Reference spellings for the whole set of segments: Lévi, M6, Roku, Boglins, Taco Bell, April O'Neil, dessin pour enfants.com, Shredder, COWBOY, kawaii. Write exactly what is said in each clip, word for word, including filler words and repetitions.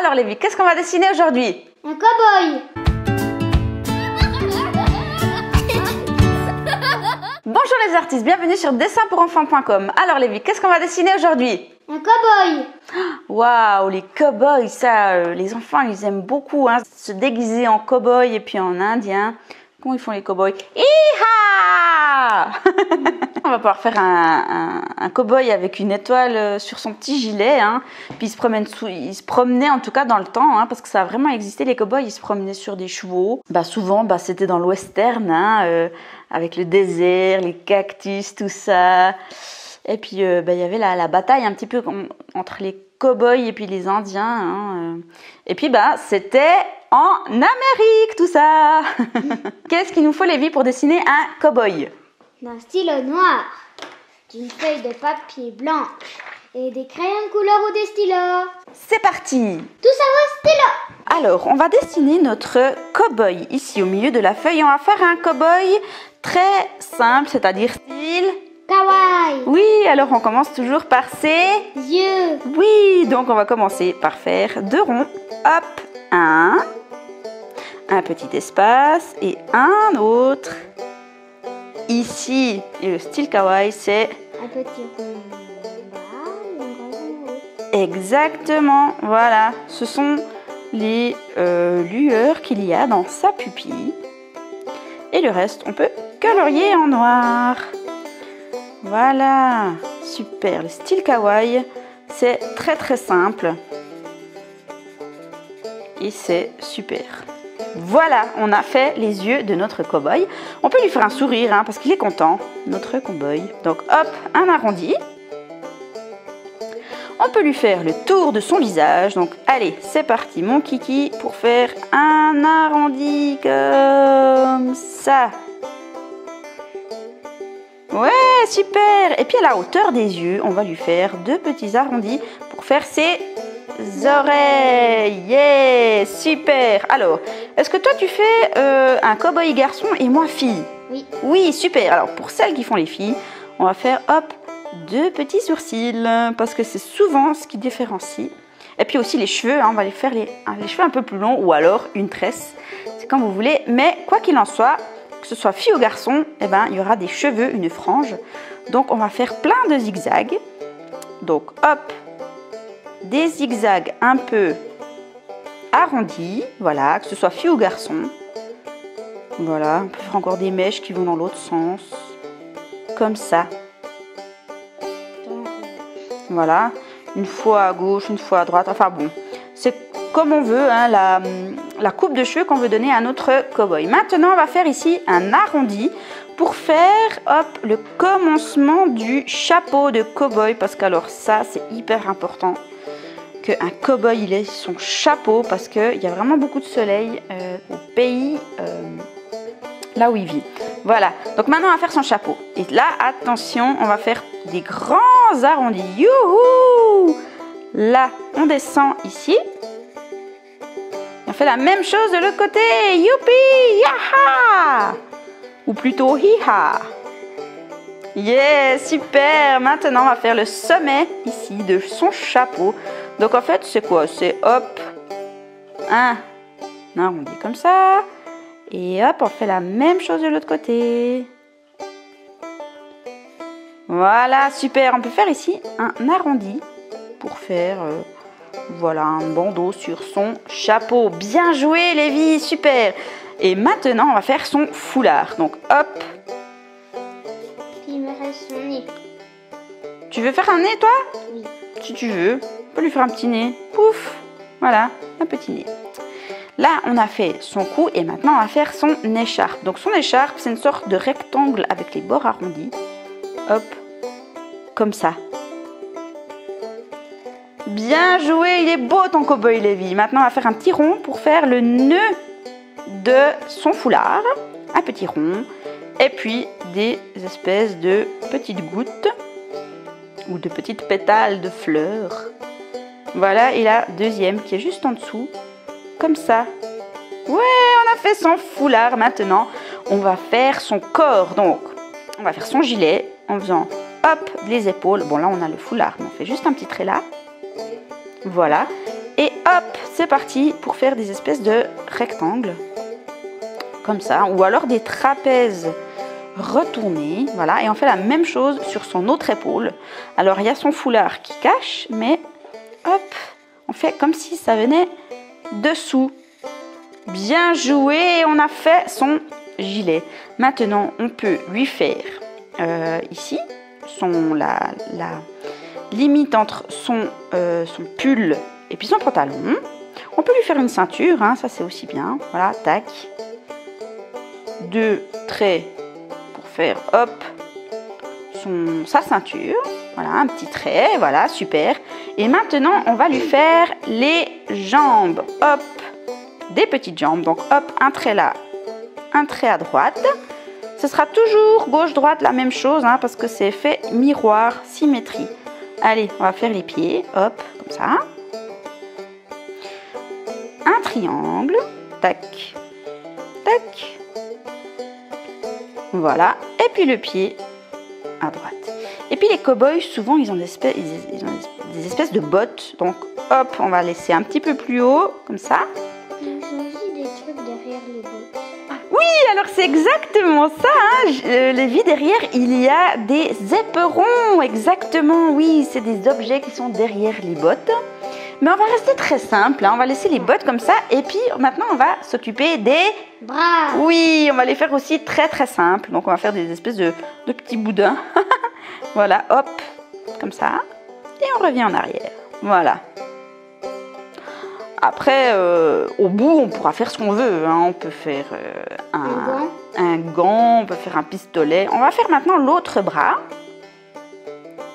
Alors Lévi, qu'est-ce qu'on va dessiner aujourd'hui? Un cow-boy. Bonjour les artistes, bienvenue sur dessin pour enfants point com. Alors Lévi, qu'est-ce qu'on va dessiner aujourd'hui? Un cow-boy. Waouh, les cow-boys, ça, euh, les enfants, ils aiment beaucoup hein, se déguiser en cow-boy et puis en indien. Comment ils font les cow-boys? Hi-ha! On va pouvoir faire un, un, un cow-boy avec une étoile sur son petit gilet. Hein. Puis il se, promène sous, il se promenait en tout cas dans le temps, hein, parce que ça a vraiment existé. Les cow-boys, ils se promenaient sur des chevaux. Bah, souvent, bah, c'était dans le western, hein, euh, avec le désert, les cactus, tout ça. Et puis, euh, bah, y avait la, la bataille un petit peu entre les cow-boys et puis les Indiens. Hein, euh. Et puis, bah, c'était en Amérique, tout ça. Qu'est-ce qu'il nous faut, Lévi, pour dessiner un cow-boy? D'un stylo noir, d'une feuille de papier blanc et des crayons de couleur ou des stylos. C'est parti! Tout ça va, stylo! Alors, on va dessiner notre cow-boy. Ici, au milieu de la feuille, on va faire un cow-boy très simple, c'est-à-dire style... kawaii. Oui, alors on commence toujours par ses... yeux. Oui, donc on va commencer par faire deux ronds. Hop, un, un petit espace et un autre. Ici, et le style kawaii, c'est... un petit rond. Exactement, voilà. Ce sont les euh, lueurs qu'il y a dans sa pupille. Et le reste, on peut colorier en noir. Voilà, super. Le style kawaii, c'est très très simple. Et c'est super. Voilà, on a fait les yeux de notre cow-boy. On peut lui faire un sourire, hein, parce qu'il est content, notre cow-boy. Donc hop, un arrondi. On peut lui faire le tour de son visage. Donc allez, c'est parti, mon kiki, pour faire un arrondi comme ça. Ouais, super. Et puis à la hauteur des yeux, on va lui faire deux petits arrondis pour faire ses... oreilles, yeah, super. Alors, est-ce que toi tu fais euh, un cow-boy garçon et moi fille? Oui. Oui, super. Alors pour celles qui font les filles, on va faire hop deux petits sourcils parce que c'est souvent ce qui différencie. Et puis aussi les cheveux, hein, on va les faire les, les cheveux un peu plus longs ou alors une tresse, c'est comme vous voulez. Mais quoi qu'il en soit, que ce soit fille ou garçon, eh ben il y aura des cheveux, une frange. Donc on va faire plein de zigzags. Donc hop. Des zigzags un peu arrondis, voilà, que ce soit fille ou garçon. Voilà, on peut faire encore des mèches qui vont dans l'autre sens, comme ça. Voilà, une fois à gauche, une fois à droite, enfin bon, c'est comme on veut, hein, la, la coupe de cheveux qu'on veut donner à notre cow-boy. Maintenant, on va faire ici un arrondi pour faire hop, le commencement du chapeau de cow-boy, parce qu'alors ça, c'est hyper important. Un cow-boy il ait son chapeau parce qu'il y a vraiment beaucoup de soleil euh, au pays euh, là où il vit. Voilà, donc maintenant on va faire son chapeau. Et là, attention, on va faire des grands arrondis. Youhou! Là, on descend ici. On fait la même chose de l'autre côté. Youpi! Yaha! Ou plutôt hiha! Yeah, super! Maintenant, on va faire le sommet ici de son chapeau. Donc en fait, c'est quoi? C'est hop, un, un arrondi comme ça, et hop, on fait la même chose de l'autre côté. Voilà, super. On peut faire ici un arrondi pour faire euh, voilà, un bandeau sur son chapeau. Bien joué, Lévi, super. Et maintenant, on va faire son foulard. Donc hop. Il me reste son nez. Tu veux faire un nez, toi? Oui. Si tu veux. On peut lui faire un petit nez, pouf, voilà, un petit nez. Là, on a fait son cou et maintenant on va faire son écharpe. Donc son écharpe, c'est une sorte de rectangle avec les bords arrondis, hop, comme ça. Bien joué, il est beau ton cow-boy, Lévi. Maintenant, on va faire un petit rond pour faire le nœud de son foulard, un petit rond, et puis des espèces de petites gouttes ou de petites pétales de fleurs. Voilà, et la deuxième qui est juste en dessous, comme ça. Ouais, on a fait son foulard. Maintenant, on va faire son corps. Donc, on va faire son gilet en faisant, hop, les épaules. Bon, là, on a le foulard, mais on fait juste un petit trait là. Voilà. Et hop, c'est parti pour faire des espèces de rectangles, comme ça, ou alors des trapèzes retournés, voilà. Et on fait la même chose sur son autre épaule. Alors, il y a son foulard qui cache, mais hop, on fait comme si ça venait dessous. Bien joué, on a fait son gilet. Maintenant, on peut lui faire euh, ici son, la, la limite entre son, euh, son pull et puis son pantalon. On peut lui faire une ceinture, hein, ça c'est aussi bien. Voilà, tac. Deux traits pour faire hop son, sa ceinture. Voilà, un petit trait, voilà, super. Et maintenant, on va lui faire les jambes. Hop, des petites jambes. Donc hop, un trait là, un trait à droite. Ce sera toujours gauche-droite la même chose, hein, parce que c'est effet miroir, symétrie. Allez, on va faire les pieds, hop, comme ça. Un triangle, tac, tac. Voilà, et puis le pied à droite. Et puis les cow-boys, souvent, ils ont, des espèces, ils ont des espèces de bottes. Donc, hop, on va laisser un petit peu plus haut, comme ça. Ils ont aussi des trucs derrière les bottes. Oui, alors c'est exactement ça, hein. euh, Lévi, derrière, il y a des éperons, exactement, oui, c'est des objets qui sont derrière les bottes. Mais on va rester très simple, hein. On va laisser les bottes comme ça et puis maintenant on va s'occuper des bras. Oui, on va les faire aussi très très simples, donc on va faire des espèces de, de petits boudins, voilà, hop, comme ça, et on revient en arrière, voilà. Après, euh, au bout, on pourra faire ce qu'on veut. Hein. On peut faire euh, un, un gant, on peut faire un pistolet. On va faire maintenant l'autre bras.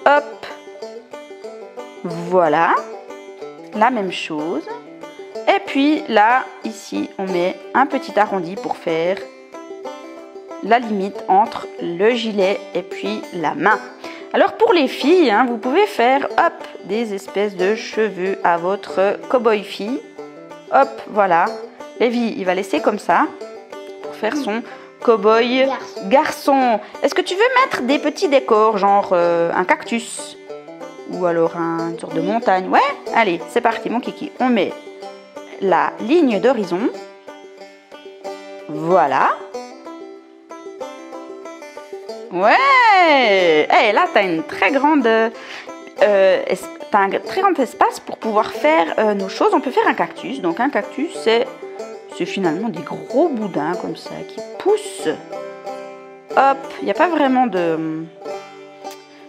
Hop. Voilà. La même chose. Et puis là, ici, on met un petit arrondi pour faire la limite entre le gilet et puis la main. Alors pour les filles, hein, vous pouvez faire hop des espèces de cheveux à votre cow-boy fille. Hop, voilà. Lévi, il va laisser comme ça pour faire son cow-boy garçon. garçon. Est-ce que tu veux mettre des petits décors, genre euh, un cactus ou alors un, une sorte de montagne? Ouais, allez, c'est parti mon kiki. On met la ligne d'horizon. Voilà. Ouais, hey, là, tu as une très grande, euh, t'as un très grand espace pour pouvoir faire euh, nos choses. On peut faire un cactus. Donc, un cactus, c'est finalement des gros boudins comme ça qui poussent. Hop, il n'y a pas vraiment de,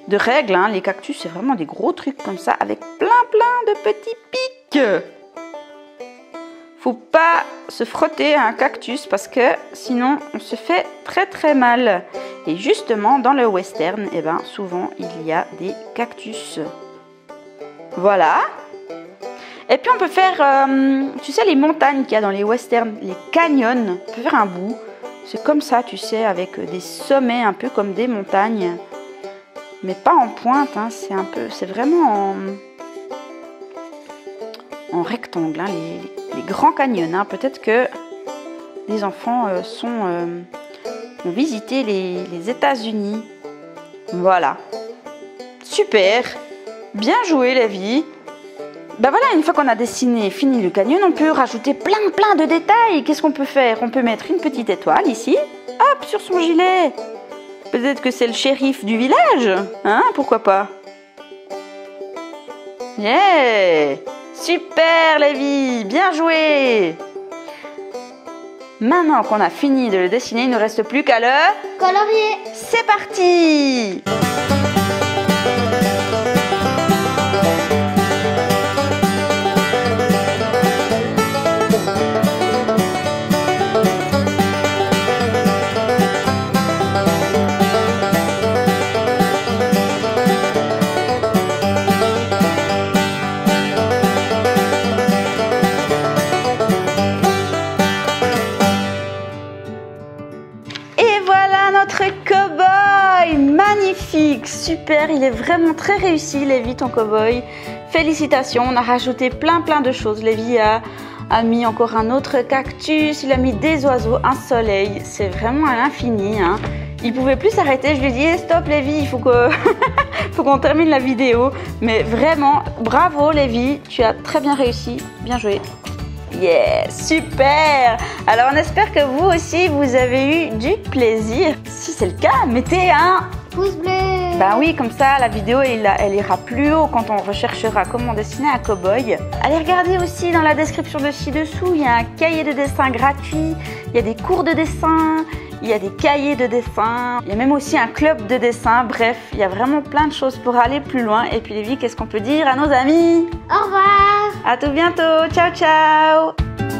de règles. Hein. Les cactus, c'est vraiment des gros trucs comme ça avec plein, plein de petits pics. Faut pas se frotter à un cactus parce que sinon, on se fait très, très mal. Et justement, dans le western, eh ben, souvent, il y a des cactus. Voilà. Et puis, on peut faire, euh, tu sais, les montagnes qu'il y a dans les westerns, les canyons. On peut faire un bout. C'est comme ça, tu sais, avec des sommets un peu comme des montagnes. Mais pas en pointe, hein. C'est un peu, c'est vraiment en, en rectangle, hein, les, les grands canyons. Hein. Peut-être que les enfants euh, sont... Euh, on visitait les, les États-Unis. Voilà. Super. Bien joué, Lévi. Ben voilà, une fois qu'on a dessiné, fini le canyon, on peut rajouter plein, plein de détails. Qu'est-ce qu'on peut faire? On peut mettre une petite étoile ici. Hop, sur son gilet. Peut-être que c'est le shérif du village. Hein, pourquoi pas? Yeah. Super, Lévi. Bien joué. Maintenant qu'on a fini de le dessiner, il ne reste plus qu'à le colorier. C'est parti! Super, il est vraiment très réussi, Lévi, ton cow-boy. Félicitations, on a rajouté plein plein de choses. Lévi a, a mis encore un autre cactus, il a mis des oiseaux, un soleil. C'est vraiment à l'infini, hein. Il pouvait plus s'arrêter, je lui ai dit hey, stop Lévi, il faut que faut qu'on termine la vidéo. Mais vraiment, bravo Lévi, tu as très bien réussi, bien joué. Yeah, super! Alors on espère que vous aussi, vous avez eu du plaisir. Si c'est le cas, mettez un pouce bleu. Ben oui, comme ça, la vidéo, elle, elle ira plus haut quand on recherchera comment dessiner un cow-boy. Allez regarder aussi dans la description de ci-dessous, il y a un cahier de dessin gratuit, il y a des cours de dessin, il y a des cahiers de dessin, il y a même aussi un club de dessin. Bref, il y a vraiment plein de choses pour aller plus loin. Et puis Lévi, qu'est-ce qu'on peut dire à nos amis? Au revoir! À tout bientôt, ciao ciao!